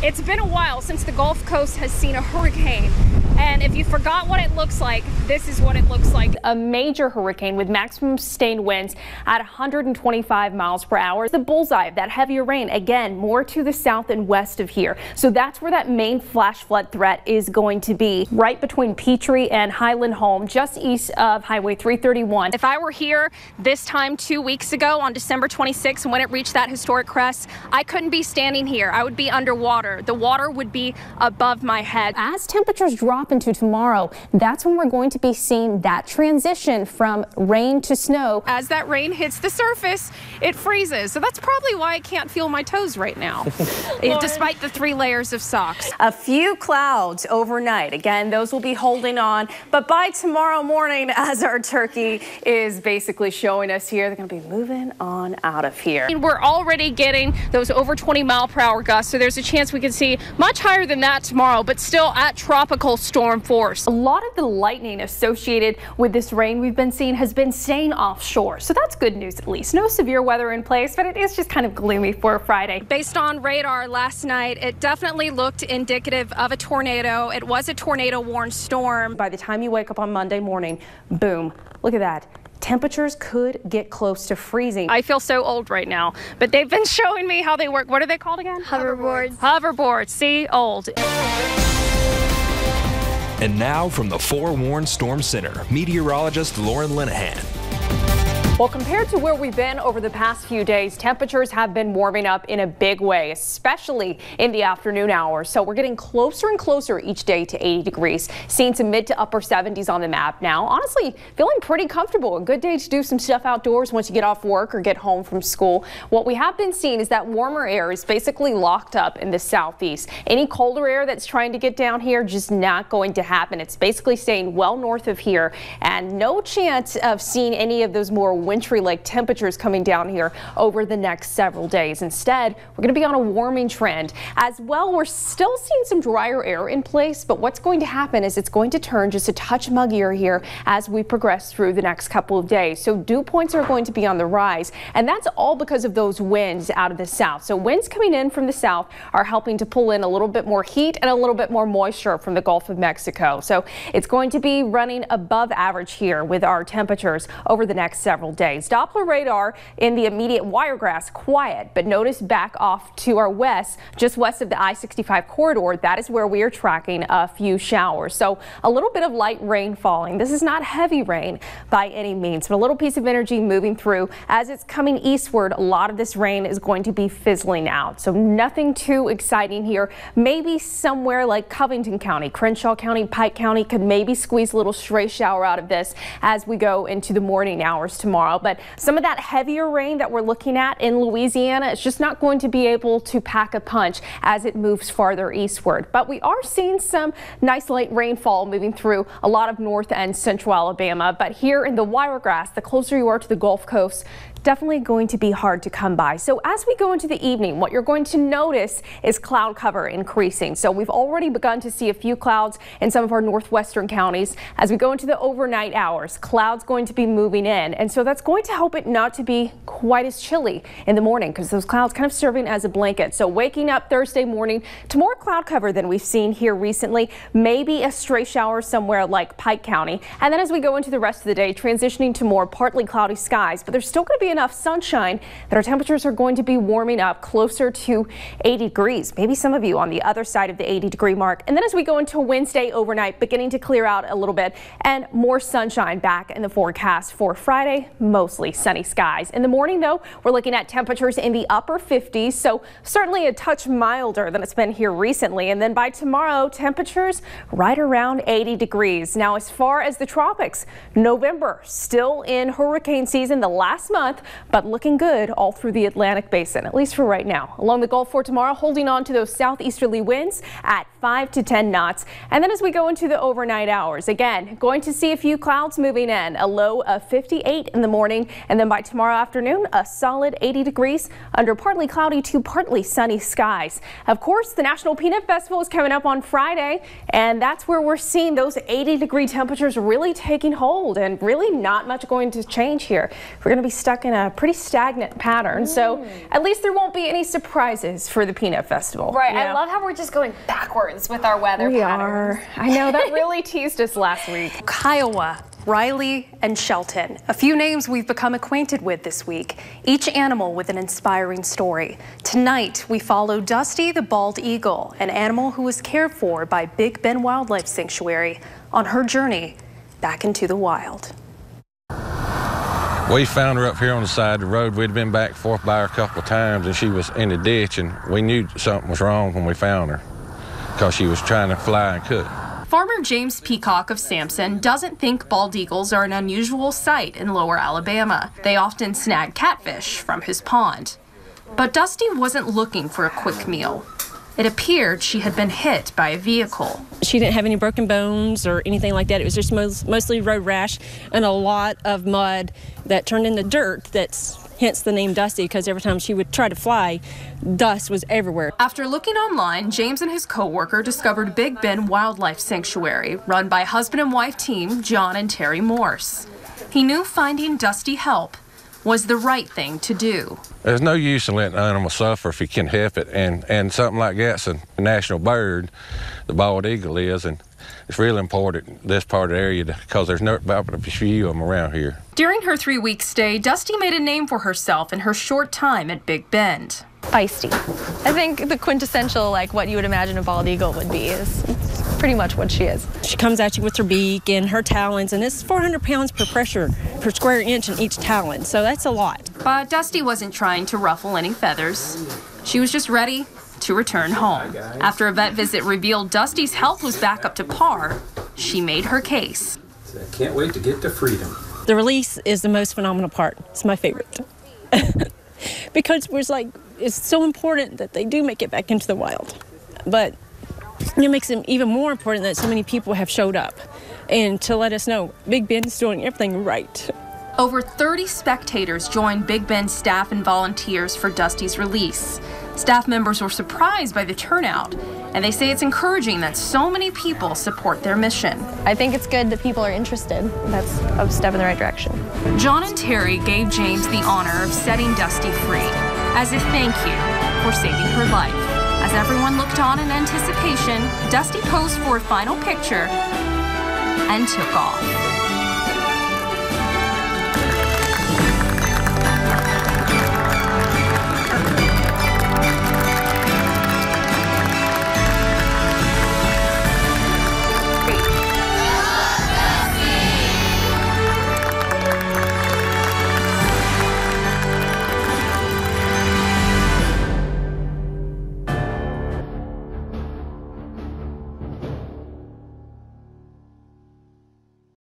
It's been a while since the Gulf Coast has seen a hurricane. And if you forgot what it looks like, this is what it looks like. A major hurricane with maximum sustained winds at 125 miles per hour. The bullseye of that heavier rain, again, more to the south and west of here. So that's where that main flash flood threat is going to be, right between Petrie and Highland Home, just east of Highway 331. If I were here this time 2 weeks ago on December 26th, when it reached that historic crest, I couldn't be standing here. I would be underwater. The water would be above my head. As temperatures drop into tomorrow, that's when we're going to be seeing that transition from rain to snow. As that rain hits the surface, it freezes. So that's probably why I can't feel my toes right now, despite the 3 layers of socks. A few clouds overnight. Again, those will be holding on. But by tomorrow morning, as our turkey is basically showing us here, they're going to be moving on out of here. And we're already getting those over 20-mile-per-hour gusts, so there's a chance we can see much higher than that tomorrow, but still at tropical storm force. A lot of the lightning associated with this rain we've been seeing has been staying offshore, so that's good news at least. No severe weather in place, but it is just kind of gloomy for Friday. Based on radar last night, it definitely looked indicative of a tornado. It was a tornado-warned storm. By the time you wake up on Monday morning, boom, look at that. Temperatures could get close to freezing. I feel so old right now, but they've been showing me how they work. What are they called again? Hoverboards. Hoverboards. See, old. And now from the Forewarned Storm Center, meteorologist Lauren Linahan. Well, compared to where we've been over the past few days, temperatures have been warming up in a big way, especially in the afternoon hours. So we're getting closer and closer each day to 80 degrees, seeing some mid to upper 70s on the map now. Honestly, feeling pretty comfortable. A good day to do some stuff outdoors once you get off work or get home from school. What we have been seeing is that warmer air is basically locked up in the southeast. Any colder air that's trying to get down here, just not going to happen. It's basically staying well north of here, and no chance of seeing any of those more wintry-like temperatures coming down here over the next several days. Instead, we're going to be on a warming trend. As well, we're still seeing some drier air in place, but what's going to happen is it's going to turn just a touch muggier here as we progress through the next couple of days. So dew points are going to be on the rise, and that's all because of those winds out of the south. So winds coming in from the south are helping to pull in a little bit more heat and a little bit more moisture from the Gulf of Mexico. So it's going to be running above average here with our temperatures over the next several days. Doppler radar in the immediate Wiregrass quiet, but notice back off to our west, just west of the I-65 corridor, that is where we are tracking a few showers. So a little bit of light rain falling. This is not heavy rain by any means, but a little piece of energy moving through as it's coming eastward. A lot of this rain is going to be fizzling out, so nothing too exciting here. Maybe somewhere like Covington County, Crenshaw County, Pike County could maybe squeeze a little stray shower out of this as we go into the morning hours tomorrow. But some of that heavier rain that we're looking at in Louisiana is just not going to be able to pack a punch as it moves farther eastward. But we are seeing some nice light rainfall moving through a lot of north and central Alabama. But here in the Wiregrass, the closer you are to the Gulf Coast, definitely going to be hard to come by. So as we go into the evening, what you're going to notice is cloud cover increasing. So we've already begun to see a few clouds in some of our northwestern counties. As we go into the overnight hours, clouds going to be moving in, and so that's going to help it not to be quite as chilly in the morning, because those clouds kind of serving as a blanket. So waking up Thursday morning to more cloud cover than we've seen here recently, maybe a stray shower somewhere like Pike County. And then as we go into the rest of the day, transitioning to more partly cloudy skies, but there's still going to be enough sunshine that our temperatures are going to be warming up closer to 80 degrees. Maybe some of you on the other side of the 80-degree mark. And then as we go into Wednesday overnight, beginning to clear out a little bit and more sunshine back in the forecast for Friday, mostly sunny skies. In the morning, though, we're looking at temperatures in the upper 50s, so certainly a touch milder than it's been here recently. And then by tomorrow, temperatures right around 80 degrees. Now, as far as the tropics, November still in hurricane season, the last month, but looking good all through the Atlantic basin, at least for right now. Along the Gulf for tomorrow, holding on to those southeasterly winds at 5 to 10 knots. And then as we go into the overnight hours, again, going to see a few clouds moving in, a low of 58 in the morning. And then by tomorrow afternoon, a solid 80 degrees under partly cloudy to partly sunny skies. Of course, the National Peanut Festival is coming up on Friday, and that's where we're seeing those 80-degree temperatures really taking hold, and really not much going to change here. We're going to be stuck in in a pretty stagnant pattern, so at least there won't be any surprises for the Peanut Festival. Right, I love how we're just going backwards with our weather patterns. We are. I know, that really teased us last week. Kiowa, Riley, and Shelton, a few names we've become acquainted with this week, each animal with an inspiring story. Tonight, we follow Dusty the bald eagle, an animal who was cared for by Big Bend Wildlife Sanctuary on her journey back into the wild. We found her up here on the side of the road. We'd been back and forth by her a couple of times, and she was in the ditch, and we knew something was wrong when we found her because she was trying to fly and cook. Farmer James Peacock of Sampson doesn't think bald eagles are an unusual sight in lower Alabama. They often snag catfish from his pond. But Dusty wasn't looking for a quick meal. It appeared she had been hit by a vehicle. She didn't have any broken bones or anything like that. It was just mostly road rash and a lot of mud that turned into dirt. That's hence the name Dusty, because every time she would try to fly, dust was everywhere. After looking online, James and his co-worker discovered Big Bend Wildlife Sanctuary, run by husband and wife team John and Terry Morse. He knew finding Dusty help was the right thing to do. There's no use in letting an animal suffer if you can help it, and something like that's a national bird, the bald eagle is, and it's really important, this part of the area, because there's not about a few of them around here. During her 3-week stay, Dusty made a name for herself in her short time at Big Bend. Feisty. I think the quintessential, like what you would imagine a bald eagle would be, is pretty much what she is. She comes at you with her beak and her talons, and it's 400 pounds per pressure per square inch in each talon, so that's a lot. But Dusty wasn't trying to ruffle any feathers. She was just ready to return home. After a vet visit revealed Dusty's health was back up to par, she made her case. I can't wait to get to freedom. The release is the most phenomenal part. It's my favorite. Because we're like, it's so important that they do make it back into the wild. But it makes it even more important that so many people have showed up and to let us know Big Bend's doing everything right. Over 30 spectators joined Big Bend staff and volunteers for Dusty's release. Staff members were surprised by the turnout, and they say it's encouraging that so many people support their mission. I think it's good that people are interested. That's a step in the right direction. John and Terry gave James the honor of setting Dusty free as a thank you for saving her life. As everyone looked on in anticipation, Dusty posed for a final picture and took off.